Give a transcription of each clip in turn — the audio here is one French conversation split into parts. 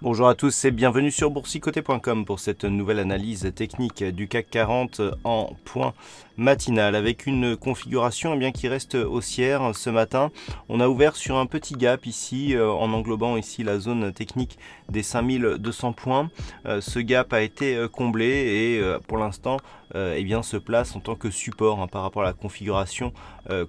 Bonjour à tous et bienvenue sur Boursicoté.com pour cette nouvelle analyse technique du CAC 40 en point matinal avec une configuration qui reste haussière ce matin. On a ouvert sur un petit gap ici en englobant ici la zone technique des 5200 points. Ce gap a été comblé et pour l'instant se place en tant que support par rapport à la configuration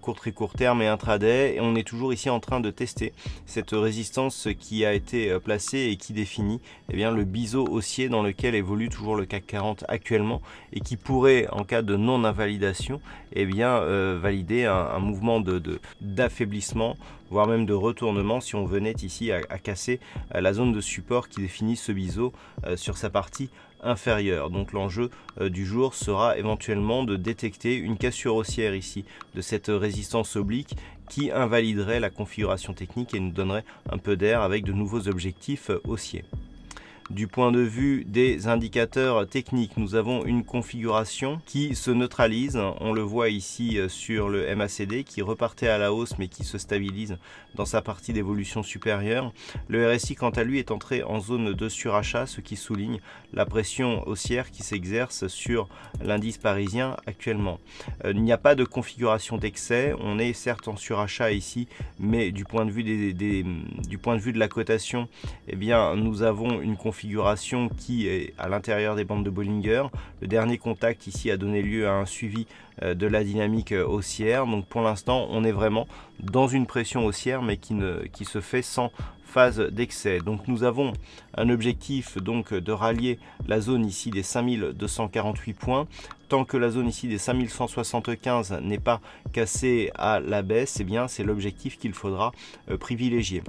court terme et intraday. Et on est toujours ici en train de tester cette résistance qui a été placée et qui définit le biseau haussier dans lequel évolue toujours le CAC 40 actuellement et qui pourrait, en cas de non-invalidation, valider un mouvement d'affaiblissement, voire même de retournement si on venait ici à casser la zone de support qui définit ce biseau sur sa partie inférieure. Donc l'enjeu du jour sera éventuellement de détecter une cassure haussière ici de cette résistance oblique qui invaliderait la configuration technique et nous donnerait un peu d'air avec de nouveaux objectifs haussiers. Du point de vue des indicateurs techniques, nous avons une configuration qui se neutralise. On le voit ici sur le MACD qui repartait à la hausse mais qui se stabilise dans sa partie d'évolution supérieure. Le RSI quant à lui est entré en zone de surachat, ce qui souligne la pression haussière qui s'exerce sur l'indice parisien actuellement. Il n'y a pas de configuration d'excès, on est certes en surachat ici, mais du point de vue de la cotation, nous avons une configuration qui est à l'intérieur des bandes de Bollinger. Le dernier contact ici a donné lieu à un suivi de la dynamique haussière. Donc pour l'instant, on est vraiment dans une pression haussière mais qui se fait sans phase d'excès. Donc nous avons un objectif de rallier la zone ici des 5248 points. Tant que la zone ici des 5175 n'est pas cassée à la baisse, c'est l'objectif qu'il faudra privilégier.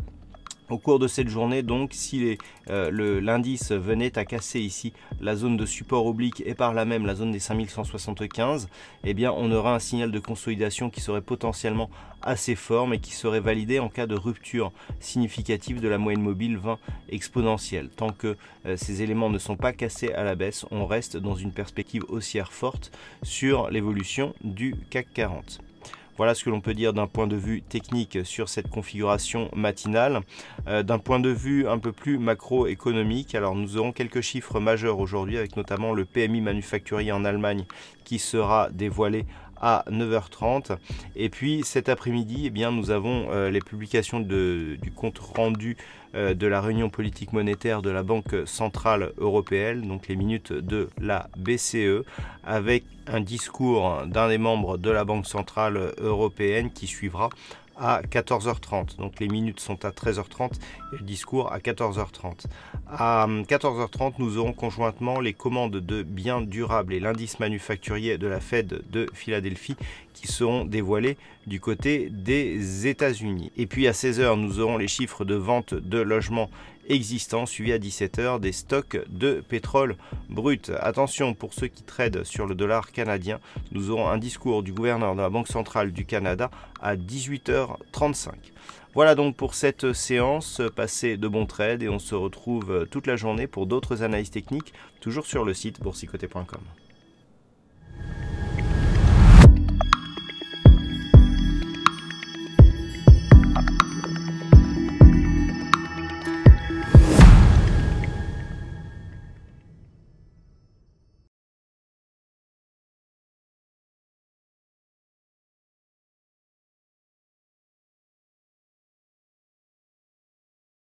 Au cours de cette journée, donc, si l'indice venait à casser ici la zone de support oblique et par là même la zone des 5175, on aura un signal de consolidation qui serait potentiellement assez fort mais qui serait validé en cas de rupture significative de la moyenne mobile 20 exponentielle. Tant que ces éléments ne sont pas cassés à la baisse, on reste dans une perspective haussière forte sur l'évolution du CAC 40. Voilà ce que l'on peut dire d'un point de vue technique sur cette configuration matinale. D'un point de vue un peu plus macroéconomique, alors nous aurons quelques chiffres majeurs aujourd'hui avec notamment le PMI manufacturier en Allemagne qui sera dévoilé à 9h30. Et puis cet après-midi, nous avons les publications du compte rendu de la réunion politique monétaire de la Banque Centrale Européenne, donc les minutes de la BCE, avec un discours d'un des membres de la Banque Centrale Européenne qui suivra à 14h30. Donc les minutes sont à 13h30 et le discours à 14h30. À 14h30, nous aurons conjointement les commandes de biens durables et l'indice manufacturier de la Fed de Philadelphie qui seront dévoilés du côté des États-Unis. Et puis à 16h, nous aurons les chiffres de vente de logements existants, suivi à 17h des stocks de pétrole brut. Attention pour ceux qui tradent sur le dollar canadien, nous aurons un discours du gouverneur de la Banque Centrale du Canada à 18h35. Voilà donc pour cette séance, passez de bons trades et on se retrouve toute la journée pour d'autres analyses techniques, toujours sur le site boursicoté.com.